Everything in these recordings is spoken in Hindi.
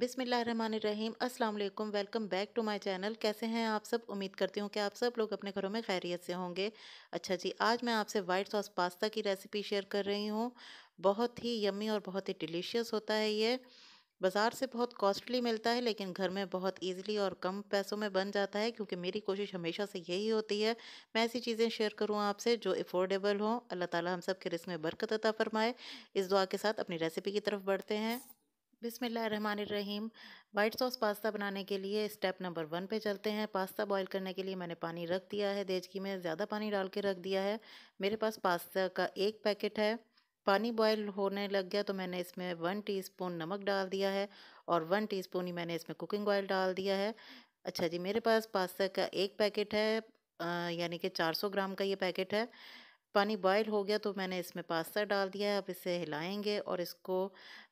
बिस्मिल्लाहिर्रहमानिर्रहीम। अस्सलाम वालेकुम। Welcome back to my channel. कैसे हैं आप सब? उम्मीद करती हूँ कि आप सब लोग अपने घरों में खैरियत से होंगे। अच्छा जी, आज मैं आपसे वाइट सॉस पास्ता की रेसिपी शेयर कर रही हूँ। बहुत ही यम्मी और बहुत ही डिलीशियस होता है। ये बाज़ार से बहुत कॉस्टली मिलता है, लेकिन घर में बहुत ईजिली और कम पैसों में बन जाता है, क्योंकि मेरी कोशिश हमेशा से यही होती है मैं ऐसी चीज़ें शेयर करूं आपसे जो अफोर्डेबल हों। अल्लाह ताला हम सब के रिस्क में बरकत अता फरमाए। इस दुआ के साथ अपनी रेसिपी की तरफ बढ़ते हैं। बिस्मिल्लाहिर्रहमानिर्रहीम। वाइट सॉस पास्ता बनाने के लिए स्टेप नंबर 1 पे चलते हैं। पास्ता बॉईल करने के लिए मैंने पानी रख दिया है, देचकी में ज़्यादा पानी डाल के रख दिया है। मेरे पास पास्ता का एक पैकेट है। पानी बॉयल होने लग गया तो मैंने इसमें 1 टीस्पून नमक डाल दिया है और 1 टीस्पून ही मैंने इसमें कुकिंग ऑयल डाल दिया है। अच्छा जी, मेरे पास पास्ता का एक पैकेट है, यानी कि 400 ग्राम का ये पैकेट है। पानी बॉयल हो गया तो मैंने इसमें पास्ता डाल दिया है। अब इसे हिलाएंगे और इसको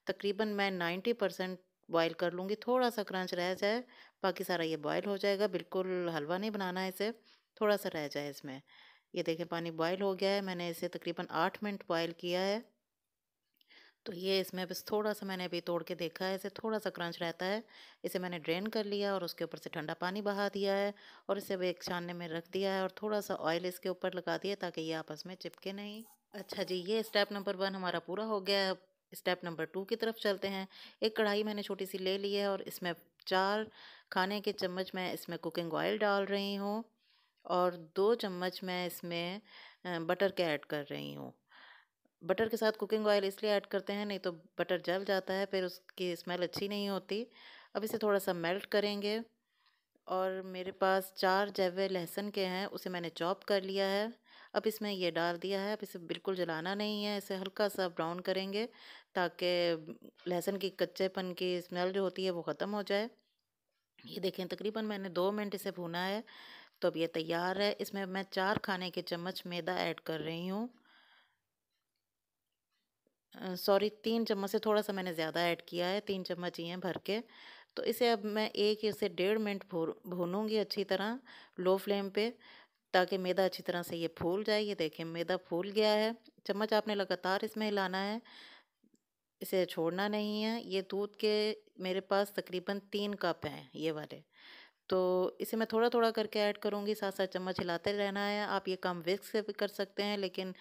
तकरीबन मैं 90% बॉयल कर लूँगी। थोड़ा सा क्रंच रह जाए, बाकी सारा ये बॉयल हो जाएगा। बिल्कुल हलवा नहीं बनाना है इसे, थोड़ा सा रह जाए इसमें। ये देखें पानी बॉयल हो गया है। मैंने इसे तकरीबन 8 मिनट बॉयल किया है। तो ये इसमें बस थोड़ा सा, मैंने अभी तोड़ के देखा है, इसे थोड़ा सा क्रंच रहता है। इसे मैंने ड्रेन कर लिया और उसके ऊपर से ठंडा पानी बहा दिया है और इसे अभी एक छानने में रख दिया है और थोड़ा सा ऑयल इसके ऊपर लगा दिया ताकि ये आपस में चिपके नहीं। अच्छा जी, ये स्टेप नंबर 1 हमारा पूरा हो गया है। स्टेप नंबर 2 की तरफ चलते हैं। एक कढ़ाई मैंने छोटी सी ले ली है और इसमें 4 खाने के चम्मच मैं इसमें कुकिंग ऑयल डाल रही हूँ और 2 चम्मच मैं इसमें बटर के ऐड कर रही हूँ। बटर के साथ कुकिंग ऑयल इसलिए ऐड करते हैं, नहीं तो बटर जल जाता है, फिर उसकी स्मेल अच्छी नहीं होती। अब इसे थोड़ा सा मेल्ट करेंगे और मेरे पास 4 जवे लहसुन के हैं, उसे मैंने चॉप कर लिया है। अब इसमें ये डाल दिया है। अब इसे बिल्कुल जलाना नहीं है, इसे हल्का सा ब्राउन करेंगे ताकि लहसुन की कच्चेपन की स्मेल जो होती है वो ख़त्म हो जाए। ये देखें तकरीबन मैंने 2 मिनट इसे भूना है। तो अब ये तैयार है। इसमें मैं 4 खाने के चम्मच मैदा ऐड कर रही हूँ, सॉरी 3 चम्मच से थोड़ा सा मैंने ज़्यादा ऐड किया है, 3 चम्मच ही हैं भर के। तो इसे अब मैं 1 से 1.5 मिनट भूनूंगी अच्छी तरह लो फ्लेम पे, ताकि मैदा अच्छी तरह से ये फूल जाए। ये देखें मैदा फूल गया है। चम्मच आपने लगातार इसमें हिलाना है, इसे छोड़ना नहीं है। ये दूध के मेरे पास तकरीबन 3 कप हैं ये वाले, तो इसे मैं थोड़ा थोड़ा करके ऐड करूँगी। 7-7 चम्मच हिलाते रहना है। आप ये काम विस्क से भी कर सकते हैं, लेकिन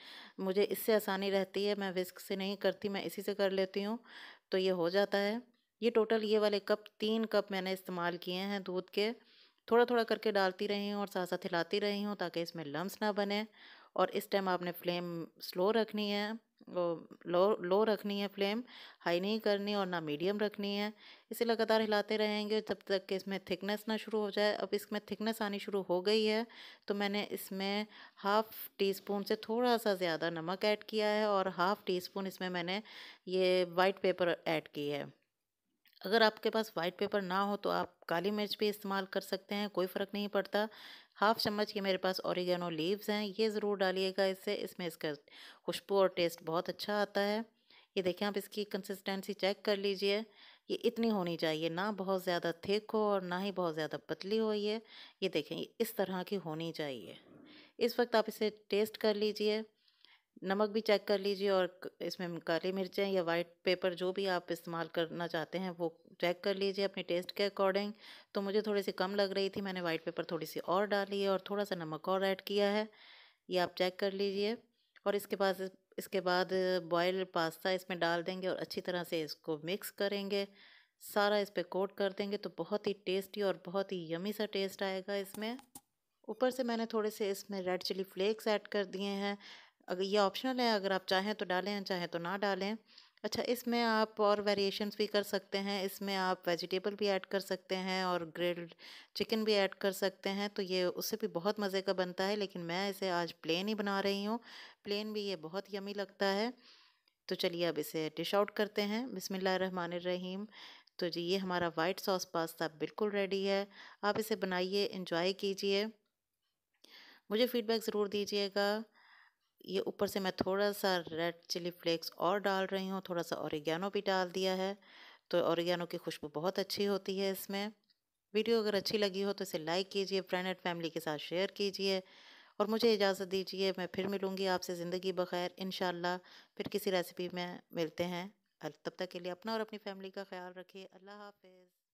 मुझे इससे आसानी रहती है, मैं विस्क से नहीं करती, मैं इसी से कर लेती हूँ। तो ये हो जाता है। ये टोटल ये वाले कप 3 कप मैंने इस्तेमाल किए हैं दूध के। थोड़ा थोड़ा करके डालती रही हूँ और साथ साथ हिलाती रही हूँ ताकि इसमें लम्स ना बने। और इस टाइम आपने फ्लेम स्लो रखनी है, लो रखनी है, फ्लेम हाई नहीं करनी और ना मीडियम रखनी है। इसे लगातार हिलाते रहेंगे जब तक कि इसमें थिकनेस ना शुरू हो जाए। अब इसमें थिकनेस आनी शुरू हो गई है तो मैंने इसमें 1/2 टीस्पून से थोड़ा सा ज़्यादा नमक ऐड किया है और 1/2 टीस्पून इसमें मैंने ये वाइट पेपर ऐड की है। अगर आपके पास वाइट पेपर ना हो तो आप काली मिर्च भी इस्तेमाल कर सकते हैं, कोई फ़र्क नहीं पड़ता। 1/2 चम्मच ये मेरे पास ओरिगेनो लीव्स हैं, ये ज़रूर डालिएगा, इससे इसमें इसका खुशबू और टेस्ट बहुत अच्छा आता है। ये देखें आप इसकी कंसिस्टेंसी चेक कर लीजिए। ये इतनी होनी चाहिए, ना बहुत ज़्यादा थिक हो और ना ही बहुत ज़्यादा पतली हो। ये देखें इस तरह की होनी चाहिए। इस वक्त आप इसे टेस्ट कर लीजिए, नमक भी चेक कर लीजिए और इसमें काली मिर्चें या वाइट पेपर जो भी आप इस्तेमाल करना चाहते हैं वो चेक कर लीजिए अपने टेस्ट के अकॉर्डिंग। तो मुझे थोड़ी सी कम लग रही थी, मैंने वाइट पेपर थोड़ी सी और डाली है और थोड़ा सा नमक और ऐड किया है। ये आप चेक कर लीजिए। और इसके बाद बॉयल पास्ता इसमें डाल देंगे और अच्छी तरह से इसको मिक्स करेंगे, सारा इस पर कोट कर देंगे। तो बहुत ही टेस्टी और बहुत ही यमी सा टेस्ट आएगा इसमें। ऊपर से मैंने थोड़े से इसमें रेड चिली फ्लेक्स ऐड कर दिए हैं। अगर ये ऑप्शनल है, अगर आप चाहें तो डालें, चाहें तो ना डालें। अच्छा, इसमें आप और वेरिएशंस भी कर सकते हैं। इसमें आप वेजिटेबल भी ऐड कर सकते हैं और ग्रिल्ड चिकन भी ऐड कर सकते हैं, तो ये उससे भी बहुत मज़े का बनता है। लेकिन मैं इसे आज प्लेन ही बना रही हूँ, प्लेन भी ये बहुत यमी लगता है। तो चलिए अब इसे डिश आउट करते हैं। बिस्मिल्लाहिर्रहमानिर्रहीम। तो जी, ये हमारा वाइट सॉस पास्ता बिल्कुल रेडी है। आप इसे बनाइए, इंजॉय कीजिए, मुझे फीडबैक ज़रूर दीजिएगा। ये ऊपर से मैं थोड़ा सा रेड चिली फ्लेक्स और डाल रही हूँ, थोड़ा सा ओरिगैनो भी डाल दिया है, तो ओरिगैनो की खुशबू बहुत अच्छी होती है इसमें। वीडियो अगर अच्छी लगी हो तो इसे लाइक कीजिए, फ्रेंड एंड फैमिली के साथ शेयर कीजिए और मुझे इजाज़त दीजिए। मैं फिर मिलूँगी आपसे ज़िंदगी बखैर इंशाल्लाह। फिर किसी रेसिपी में मिलते हैं। तब तक के लिए अपना और अपनी फैमिली का ख्याल रखिए। अल्लाह हाफिज़।